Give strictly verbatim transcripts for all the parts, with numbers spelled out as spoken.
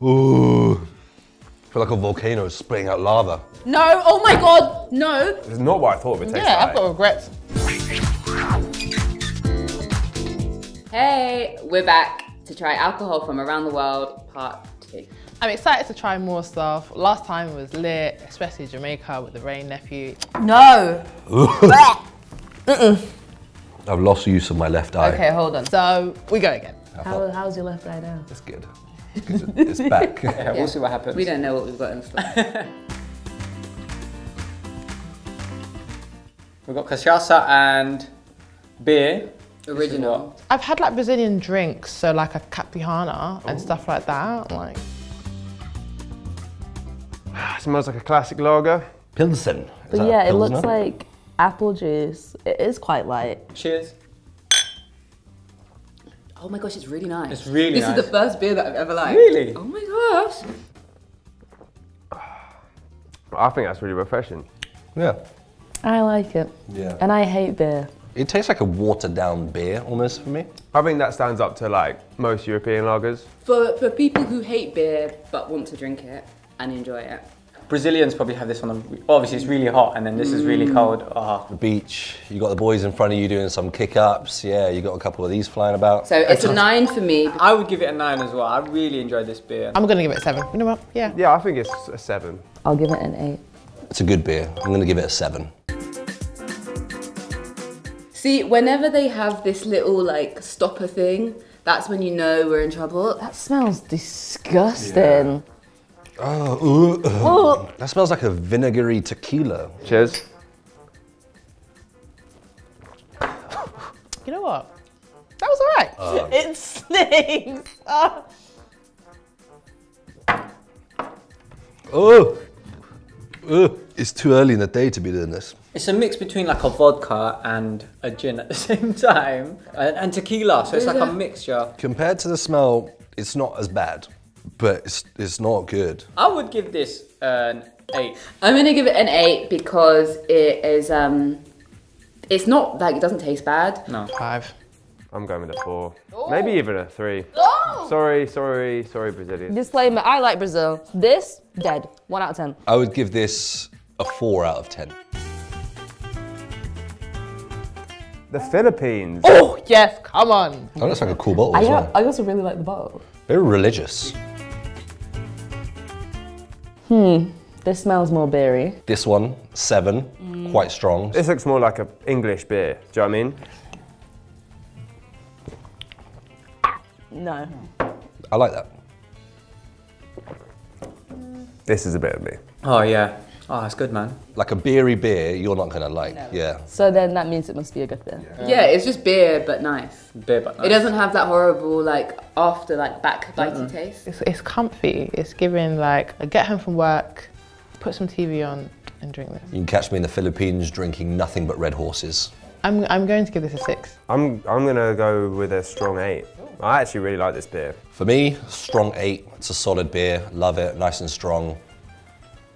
Ooh. I feel like a volcano is spitting out lava. No, oh my god, no. This is not what I thought it would taste yeah, like. Yeah, I've got regrets. Hey, we're back to try alcohol from around the world, part two. I'm excited to try more stuff. Last time it was lit, especially Jamaica with the rain nephew. No. Mm-mm. I've lost use of my left eye. Okay, hold on. So we go again. How, how's your left eye now? It's good. It's, good. It's back. Yeah, yeah. We'll see what happens. We don't know what we've got in store. We've got cachaça and beer. Original. I've had like Brazilian drinks, so like a caipirinha and stuff like that. Like. It smells like a classic lager. Pilsen. Is but yeah, it looks like apple juice. It is quite light. Cheers. Oh my gosh, it's really nice. It's really this nice. This is the first beer that I've ever liked. Really? Oh my gosh. I think that's really refreshing. Yeah. I like it. Yeah. And I hate beer. It tastes like a watered down beer almost for me. I think that stands up to like most European lagers. For, for people who hate beer but want to drink it and enjoy it. Brazilians probably have this on them. Obviously it's really hot and then this mm. is really cold. Oh. The beach, you got the boys in front of you doing some kick-ups. Yeah, you got a couple of these flying about. So it's a nine for me. I would give it a nine as well. I really enjoyed this beer. I'm gonna give it a seven. You know what, yeah. Yeah, I think it's a seven. I'll give it an eight. It's a good beer. I'm gonna give it a seven. See, whenever they have this little like stopper thing, that's when you know we're in trouble. That smells disgusting. Yeah. Oh, ooh, oh, that smells like a vinegary tequila. Cheers. You know what? That was all right. Uh, it stinks. Oh. Oh. Oh, it's too early in the day to be doing this. It's a mix between like a vodka and a gin at the same time, and, and tequila. So it's like a mixture. Compared to the smell, it's not as bad. But it's, it's not good. I would give this an eight. I'm gonna give it an eight because it is, um, it's not like, it doesn't taste bad. No. Five. I'm going with a four. Ooh. Maybe even a three. Oh. Sorry, sorry, sorry, Brazilian. Disclaimer, I like Brazil. This, dead, one out of ten. I would give this a four out of ten. The Philippines. Oh, yes, come on. Oh, that's like a cool bottle I, as well. I also really like the bottle. Very religious. Hmm, this smells more beery. This one, seven, mm. quite strong. This looks more like an English beer, do you know what I mean? No. I like that. Mm. This is a bit of me. Oh yeah, oh that's good man. Like a beery beer you're not gonna like, no. yeah. So then that means it must be a good beer. Yeah, yeah it's just beer but nice. Beer but nice. It doesn't have that horrible like after like backbitey mm-mm. taste. It's, it's comfy, it's giving like a get home from work, put some T V on and drink this. You can catch me in the Philippines drinking nothing but Red Horses. I'm, I'm going to give this a six. I'm, I'm gonna go with a strong eight. I actually really like this beer. For me, strong eight, it's a solid beer, love it, nice and strong.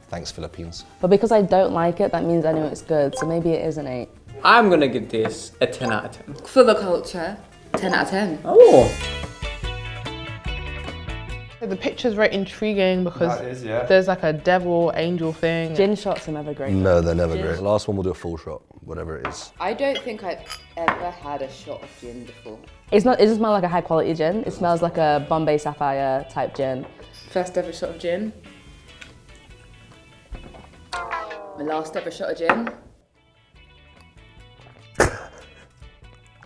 Thanks, Philippines. But because I don't like it, that means I know it's good, so maybe it is an eight. I'm gonna give this a ten out of ten. For the culture, ten out of ten. Oh! The picture's very intriguing because is, yeah. there's like a devil, angel thing. Gin shots are never great. No, they're never gin. great. The last one we'll do a full shot, whatever it is. I don't think I've ever had a shot of gin before. It's not, it doesn't smell like a high quality gin. It smells like a Bombay Sapphire type gin. First ever shot of gin. My last ever shot of gin.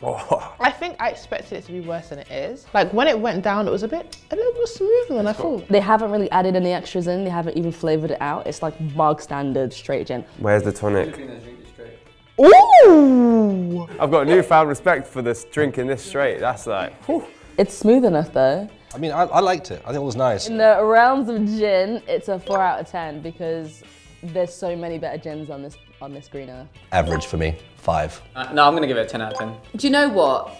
Oh. I think I expected it to be worse than it is. Like when it went down, it was a bit, a little bit smoother than I thought. They haven't really added any extras in. They haven't even flavored it out. It's like bog standard straight gin. Where's the tonic? Ooh! I've got a newfound respect for this drinking this straight. That's like. Whew. It's smooth enough though. I mean, I, I liked it. I think it was nice. In the realms of gin, it's a four out of ten because. There's so many better gins on this on this greener. Average for me, five. Uh, no, I'm gonna give it a ten out of ten. Do you know what?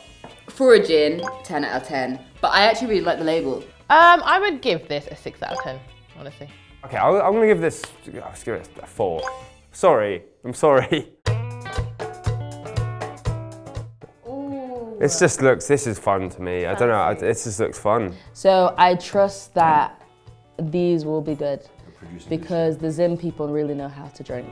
For a gin, ten out of ten. But I actually really like the label. Um, I would give this a six out of ten, honestly. Okay, I'll, I'm gonna give this, I'll just give it a four. Sorry, I'm sorry. Ooh. This just looks, this is fun to me. Fancy. I don't know, it just looks fun. So I trust that these will be good because the Zim people really know how to drink.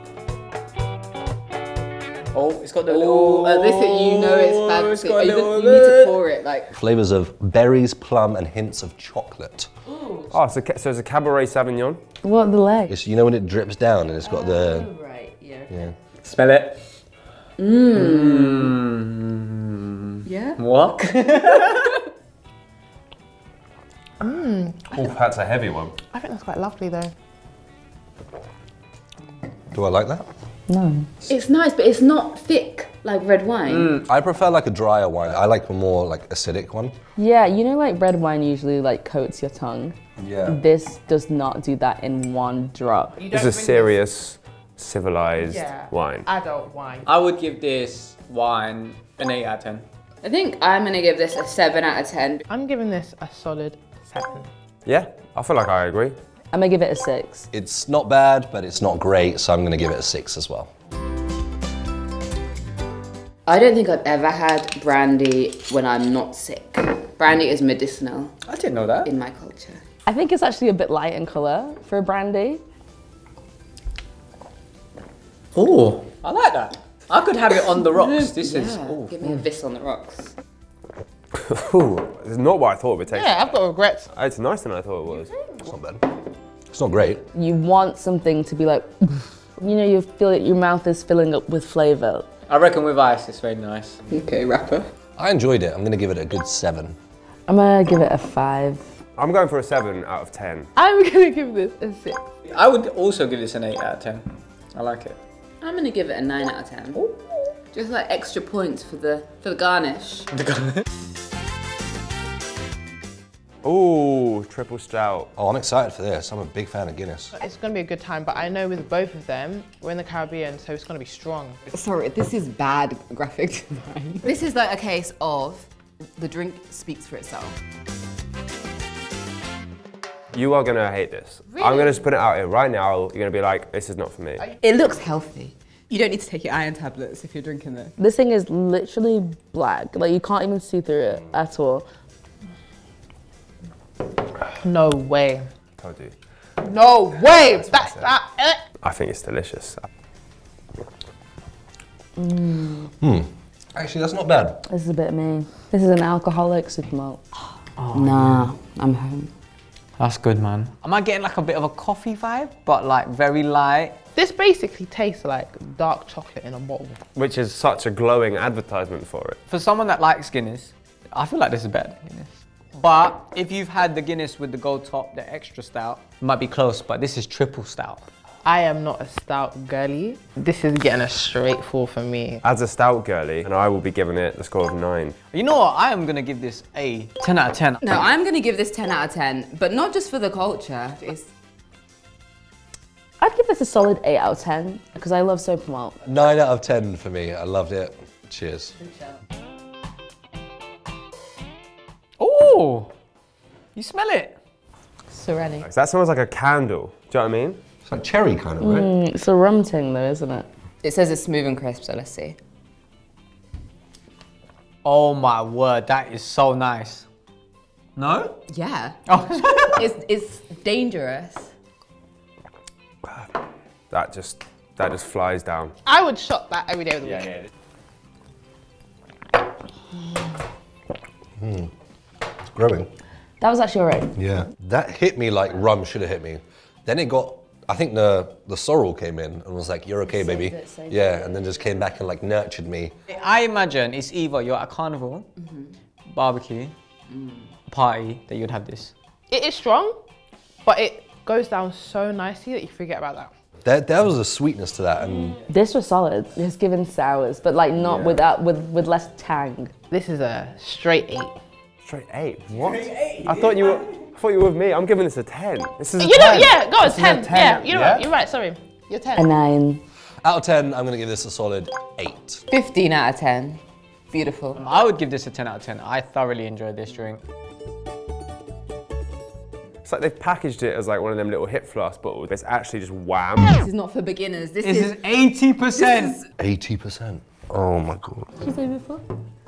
Oh, it's got the little... Uh, this, you know it's fancy. It's got a little... You need to pour it, like... Flavours of berries, plum, and hints of chocolate. Ooh. Oh, so, so it's a Cabernet Sauvignon. What the leg? It's, you know when it drips down and it's got oh, the... right, yeah. yeah. Smell it. Mmm. Mm. Yeah? What? Mmm. Oh, that's a heavy one. I think that's quite lovely, though. Do I like that? No. It's nice, but it's not thick like red wine. Mm, I prefer like a drier wine. I like a more like acidic one. Yeah, you know like red wine usually like coats your tongue. Yeah. This does not do that in one drop. This is a serious, this... civilized yeah. wine. Adult wine. I would give this wine an eight out of ten. I think I'm gonna give this a seven out of ten. I'm giving this a solid seven. Yeah, I feel like I agree. I'm gonna give it a six. It's not bad, but it's not great, so I'm gonna give it a six as well. I don't think I've ever had brandy when I'm not sick. Brandy is medicinal. I didn't know that. In my culture. I think it's actually a bit light in colour for brandy. Oh, I like that. I could have it on the rocks. This yeah. is... Ooh. Give me a vis on the rocks. Ooh, it's not what I thought it would taste. Yeah, I've got regrets. It's nicer than I thought it was. It's not bad. It's not great. You want something to be like, you know, you feel that your mouth is filling up with flavour. I reckon with ice, it's very nice. Okay, rapper. I enjoyed it. I'm going to give it a good seven. I'm going to give it a five. I'm going for a seven out of ten. I'm going to give this a six. I would also give this an eight out of ten. I like it. I'm going to give it a nine out of ten. Ooh. Just like extra points for the, for the garnish. The garnish. Oh, triple stout. Oh, I'm excited for this. I'm a big fan of Guinness. It's going to be a good time, but I know with both of them, we're in the Caribbean, so it's going to be strong. Sorry, this is bad graphic design. This is like a case of the drink speaks for itself. You are going to hate this. Really? I'm going to just put it out here right now. You're going to be like, this is not for me. It looks healthy. You don't need to take your iron tablets if you're drinking this. This thing is literally black. Like, you can't even see through it at all. No way. I do. No way! That's That's that, that, uh. I think it's delicious. Mm. Mm. Actually, that's not bad. This is a bit mean. This is an alcoholic super malt. Oh, nah, man. I'm home. That's good, man. Am I getting like a bit of a coffee vibe, but like very light? This basically tastes like dark chocolate in a bottle. Which is such a glowing advertisement for it. For someone that likes Guinness, I feel like this is better than Guinness. But if you've had the Guinness with the gold top, the extra stout, it might be close, but this is triple stout. I am not a stout girly. This is getting a straight four for me. As a stout girly, and I will be giving it the score of nine. You know what? I am gonna give this a ten out of ten. No, I'm gonna give this ten out of ten, but not just for the culture. It's... I'd give this a solid eight out of ten, because I love soap and malt. nine out of ten for me. I loved it. Cheers. Oh, you smell it. Serenity. That smells like a candle. Do you know what I mean? It's like cherry kind of, right? Mm, it's a rum ting though, isn't it? It says it's smooth and crisp, so let's see. Oh my word, that is so nice. No? Yeah. Oh. it's, it's dangerous. That just, that just flies down. I would shop that every day of the yeah, week. Yeah. Mm. Growing. That was actually all right. Yeah. That hit me like rum should have hit me. Then it got, I think the, the sorrel came in and was like, you're okay, save baby. It, yeah, it. And then just came back and like nurtured me. I imagine it's either you're at a carnival, mm-hmm. barbecue, mm. party, that you'd have this. It is strong, but it goes down so nicely that you forget about that. There, there was a sweetness to that. And... This was solid. It's given sours, but like not yeah. without, with, with less tang. This is a straight eight. Straight eight. What? Straight eight. I thought you were. I thought you were with me. I'm giving this a ten. This is. A you know, yeah, go on, ten. ten. Yeah, you're yeah? right. You're right. Sorry, you're ten. A nine. Out of ten, I'm gonna give this a solid eight. Fifteen out of ten. Beautiful. I would give this a ten out of ten. I thoroughly enjoyed this drink. It's like they've packaged it as like one of them little hip flask bottles. It's actually just wham. This is not for beginners. This, this is eighty percent. Eighty percent. Oh my god. What did you say before?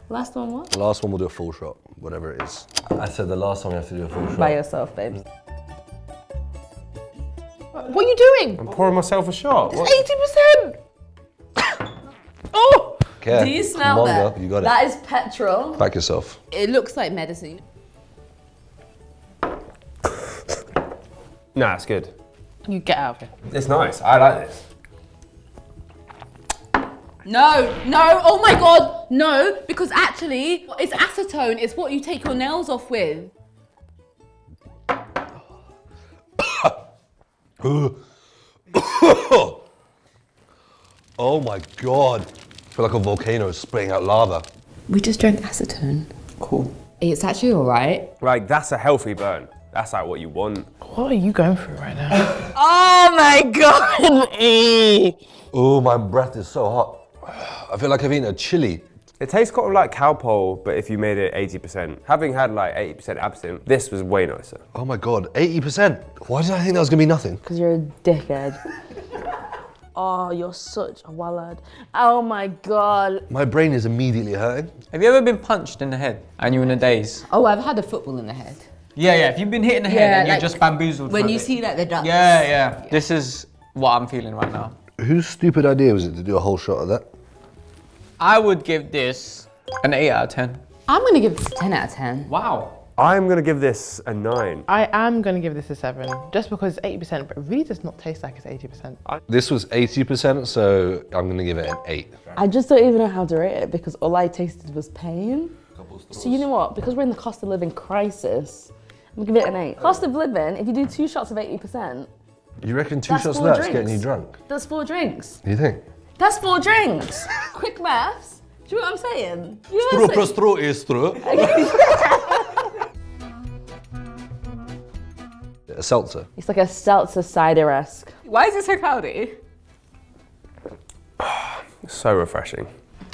Last one what? The last one we'll do a full shot, whatever it is. I said the last one we have to do a full shot. By yourself, babe. What are you doing? I'm pouring myself a shot. It's eighty percent! Oh! Okay. Do you smell on, that? Girl. You got that it. That is petrol. Back yourself. It looks like medicine. Nah, it's good. You get out of here. It's nice. I like this. No, no, oh my God, no, because actually, it's acetone, it's what you take your nails off with. Oh my God. I feel like a volcano is spraying out lava. We just drank acetone. Cool. It's actually all right. Like, that's a healthy burn. That's like what you want. What are you going through right now? Oh my God. Oh, my breath is so hot. I feel like I've eaten a chili. It tastes kind of like cowpole, but if you made it eighty percent. Having had like eighty percent absinthe, this was way nicer. Oh my God, eighty percent? Why did I think that was gonna be nothing? Because you're a dickhead. Oh, you're such a wallad. Oh my God. My brain is immediately hurting. Have you ever been punched in the head and you're in a daze? Oh, I've had a football in the head. Yeah, yeah, if you've been hit in the head yeah, and like, you're just bamboozled when you it. See like the ducks. Yeah, yeah, yeah. This is what I'm feeling right now. Whose stupid idea was it to do a whole shot of that? I would give this an eight out of ten. I'm gonna give this a ten out of ten. Wow. I'm gonna give this a nine. I am gonna give this a seven, just because it's eighty percent, but it really does not taste like it's eighty percent. This was eighty percent, so I'm gonna give it an eight. I just don't even know how to rate it because all I tasted was pain. So you know what, because we're in the cost of living crisis, I'm gonna give it an eight. Cost of living, if you do two shots of eighty percent, you reckon two that's shots left is getting you drunk? That's four drinks. You think? That's four drinks. Quick maths. Do you know what I'm saying? You know what I'm saying? Is through. A seltzer. It's like a seltzer cider-esque. Why is it so cloudy? So refreshing.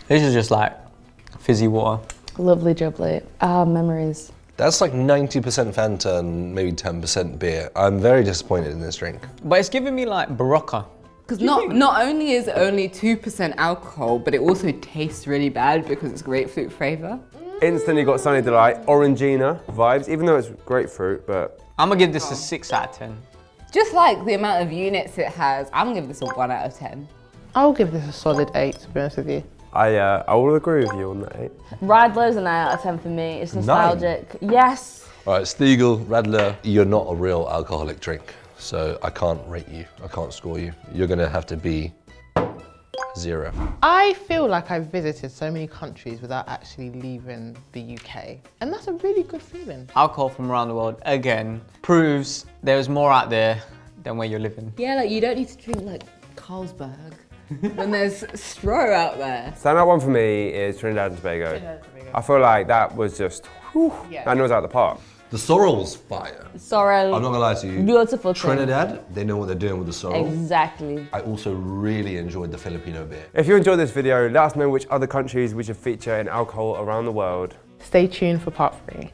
This is just like fizzy water. Lovely jubbly. Ah, memories. That's like ninety percent Fanta and maybe ten percent beer. I'm very disappointed in this drink. But it's giving me like Barocca. Because not, not only is it only two percent alcohol, but it also tastes really bad because it's grapefruit flavor. Instantly got Sunny Delight, Orangina vibes, even though it's grapefruit, but... I'm gonna give this a six out of ten. Just like the amount of units it has, I'm gonna give this a one out of ten. I'll give this a solid eight, to be honest with you. I, uh, I will agree with you on that eight. Radler's an nine out of ten for me. It's nostalgic. Nine. Yes. All right, Stiegl, Radler, you're not a real alcoholic drink. So I can't rate you. I can't score you. You're going to have to be zero. I feel like I've visited so many countries without actually leaving the U K. And that's a really good feeling. Alcohol from around the world, again, proves there's more out there than where you're living. Yeah, like you don't need to drink like Carlsberg. When there's straw out there. Standout one for me is Trinidad and Tobago. Trinidad and Tobago. I feel like that was just, whew, yeah. That was out of the park. The sorrel was fire. Sorrel. I'm not gonna lie to you. Beautiful. Trinidad, thing. They know what they're doing with the sorrel. Exactly. I also really enjoyed the Filipino beer. If you enjoyed this video, let us know which other countries we should feature in alcohol around the world. Stay tuned for part three.